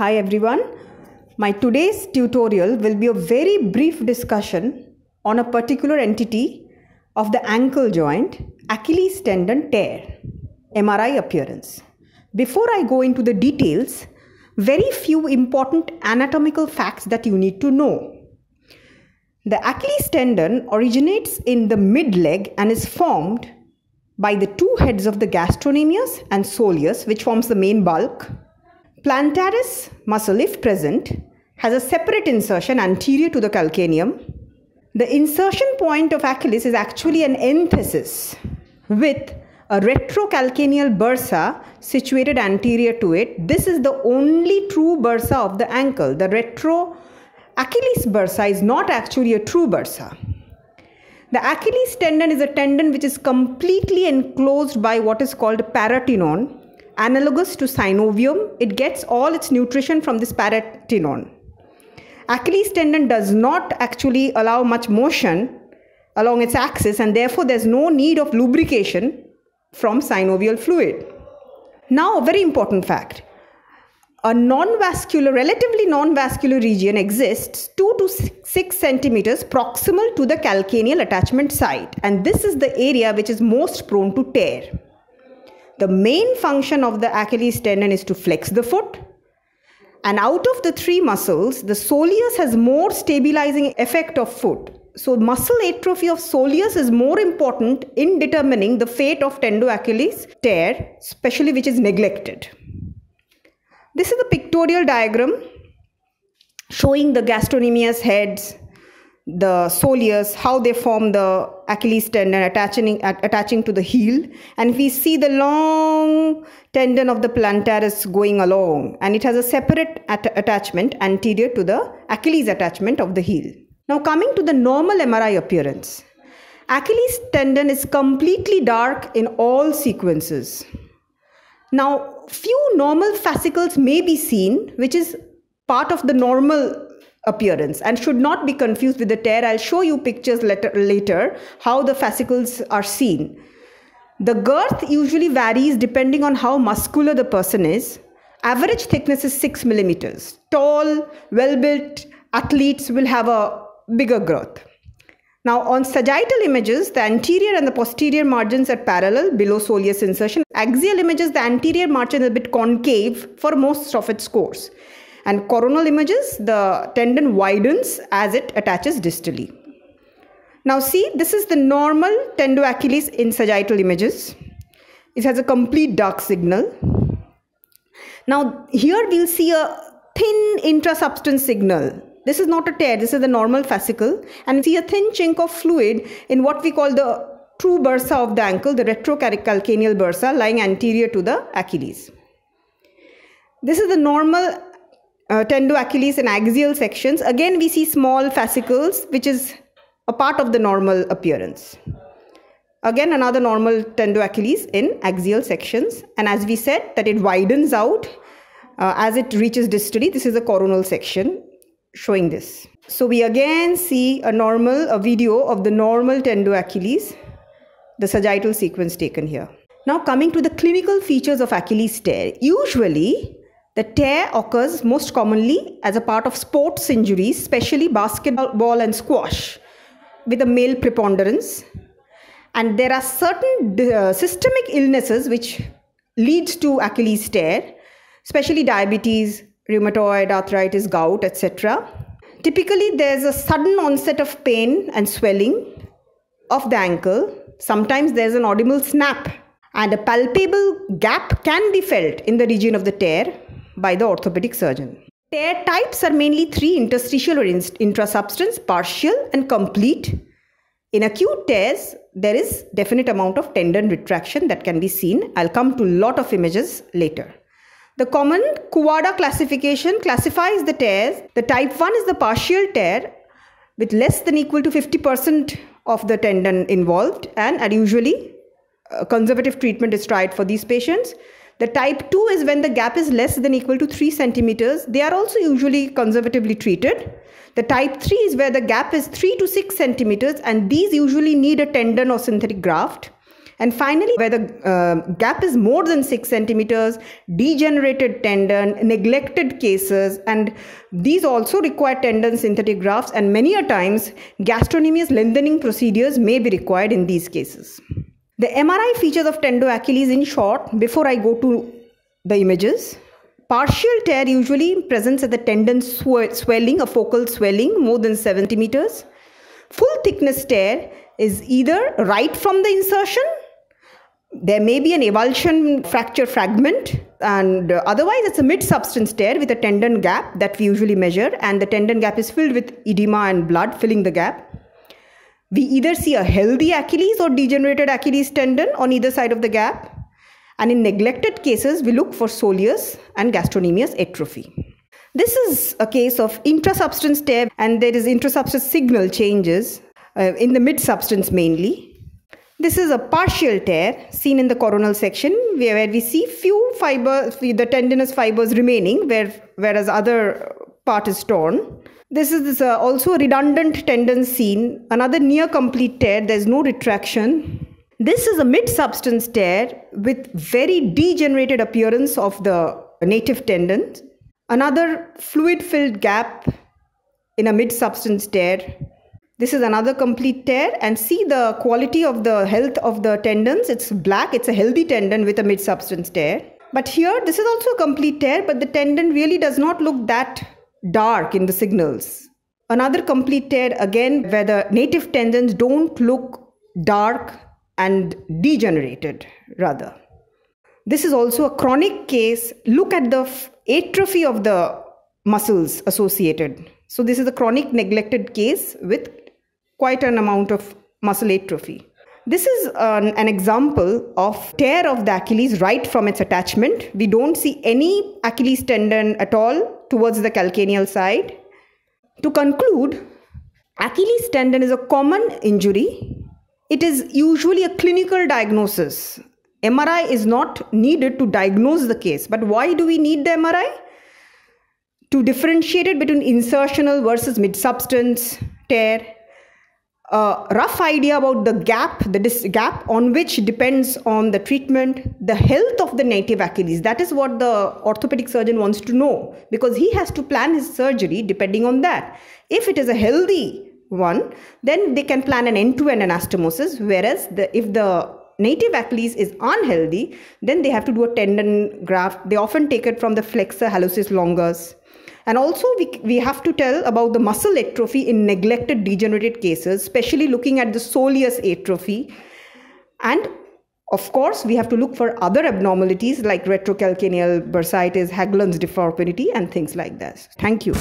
Hi everyone, my today's tutorial will be a very brief discussion on a particular entity of the ankle joint, Achilles tendon tear, MRI appearance. Before I go into the details, very few important anatomical facts that you need to know. The Achilles tendon originates in the mid-leg and is formed by the two heads of the gastrocnemius and soleus, which forms the main bulk. Plantaris muscle, if present, has a separate insertion anterior to the calcaneum. The insertion point of Achilles is actually an enthesis with a retrocalcaneal bursa situated anterior to it. This is the only true bursa of the ankle. The Achilles bursa is not actually a true bursa. The Achilles tendon is a tendon which is completely enclosed by what is called paratenon. Analogous to synovium, it gets all its nutrition from this paratenon. Achilles tendon does not actually allow much motion along its axis, and therefore there's no need of lubrication from synovial fluid. Now, a very important fact. A non-vascular, relatively non-vascular region exists 2 to 6 centimeters proximal to the calcaneal attachment site, and this is the area which is most prone to tear. The main function of the Achilles tendon is to flex the foot, and out of the three muscles, the soleus has more stabilizing effect of foot. So muscle atrophy of soleus is more important in determining the fate of tendo-Achilles tear, especially which is neglected. This is a pictorial diagram showing the gastrocnemius heads, the soleus, how they form the Achilles tendon attaching to the heel, and we see the long tendon of the plantaris going along, and it has a separate attachment anterior to the Achilles attachment of the heel. Now coming to the normal MRI appearance, Achilles tendon is completely dark in all sequences. Now few normal fascicles may be seen, which is part of the normal appearance and should not be confused with the tear. I'll show you pictures later how the fascicles are seen. The girth usually varies depending on how muscular the person is. Average thickness is 6 millimeters. Tall, well-built athletes will have a bigger girth. Now on sagittal images, the anterior and the posterior margins are parallel below soleus insertion. Axial images, the anterior margin is a bit concave for most of its course. And coronal images, the tendon widens as it attaches distally. Now see, this is the normal tendo-Achilles in sagittal images. It has a complete dark signal. Now here we'll see a thin intrasubstance signal. This is not a tear, this is the normal fascicle. And we see a thin chink of fluid in what we call the true bursa of the ankle, the retrocalcaneal bursa, lying anterior to the Achilles. This is the normal tendo-Achilles in axial sections. Again, we see small fascicles, which is a part of the normal appearance. Again, another normal tendo-Achilles in axial sections. And as we said, that it widens out as it reaches distally. This is a coronal section showing this. So we again see a video of the normal tendo-Achilles, the sagittal sequence taken here. Now coming to the clinical features of Achilles tear. Usually, the tear occurs most commonly as a part of sports injuries, especially basketball and squash, with a male preponderance. And there are certain systemic illnesses which leads to Achilles tear, especially diabetes, rheumatoid arthritis, gout, etc. Typically, there's a sudden onset of pain and swelling of the ankle. Sometimes there's an audible snap, and a palpable gap can be felt in the region of the tear by the orthopedic surgeon. Tear types are mainly three: interstitial or intrasubstance, partial and complete. In acute tears, there is definite amount of tendon retraction that can be seen. I'll come to a lot of images later. The common KUADA classification classifies the tears. The type 1 is the partial tear with less than equal to 50% of the tendon involved, and usually conservative treatment is tried for these patients. The type 2 is when the gap is less than equal to 3 centimeters. They are also usually conservatively treated. The type 3 is where the gap is 3 to 6 centimeters, and these usually need a tendon or synthetic graft. And finally, where the gap is more than 6 centimeters, degenerated tendon, neglected cases, and these also require tendon synthetic grafts, and many a times gastrocnemius lengthening procedures may be required in these cases. The MRI features of tendo-achilles in short, before I go to the images. Partial tear usually presents at the tendon swelling, a focal swelling more than 7 centimeters. Full thickness tear is either right from the insertion, there may be an avulsion fracture fragment, and otherwise it's a mid-substance tear with a tendon gap that we usually measure, and the tendon gap is filled with edema and blood filling the gap. We either see a healthy Achilles or degenerated Achilles tendon on either side of the gap. And in neglected cases, we look for soleus and gastrocnemius atrophy. This is a case of intrasubstance tear, and there is intrasubstance signal changes in the mid-substance mainly. This is a partial tear seen in the coronal section where we see few fibers, the tendinous fibers remaining, whereas other part is torn. This is also a redundant tendon seen, another near complete tear, there is no retraction. This is a mid-substance tear with very degenerated appearance of the native tendon. Another fluid-filled gap in a mid-substance tear. This is another complete tear, and see the quality of the health of the tendons. It's black, it's a healthy tendon with a mid-substance tear. But here, this is also a complete tear, but the tendon really does not look that dark in the signals. Another complete tear again where the native tendons don't look dark and degenerated rather. This is also a chronic case. Look at the atrophy of the muscles associated. So this is a chronic neglected case with quite an amount of muscle atrophy. This is an example of tear of the Achilles right from its attachment. We don't see any Achilles tendon at all towards the calcaneal side. To conclude, Achilles tendon is a common injury. It is usually a clinical diagnosis. MRI is not needed to diagnose the case. But why do we need the MRI? To differentiate it between insertional versus mid-substance tear. A rough idea about the gap on which depends on the treatment, the health of the native Achilles. That is what the orthopedic surgeon wants to know, because he has to plan his surgery depending on that. If it is a healthy one, then they can plan an end-to-end anastomosis, whereas if the native Achilles is unhealthy, then they have to do a tendon graft. They often take it from the flexor hallucis longus. And also we have to tell about the muscle atrophy in neglected degenerated cases, especially looking at the soleus atrophy. And of course, we have to look for other abnormalities like retrocalcaneal bursitis, Haglund's deformity, and things like that. Thank you.